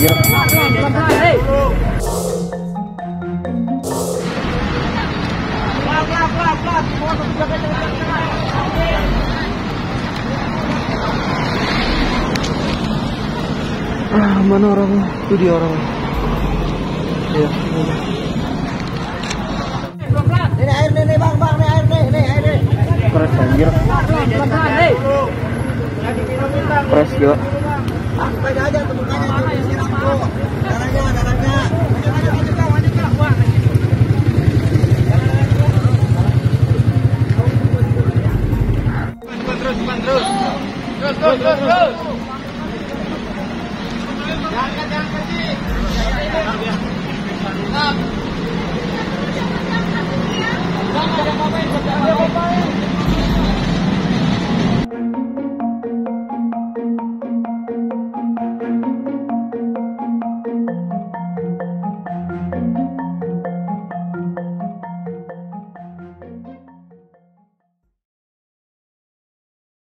anjir. Ah, mana orangnya? Itu dia orangnya. Ya, mana? Ini air nih, bang, ini air nih. Keras anjir. Keras juga. Beda aja terus. Jangan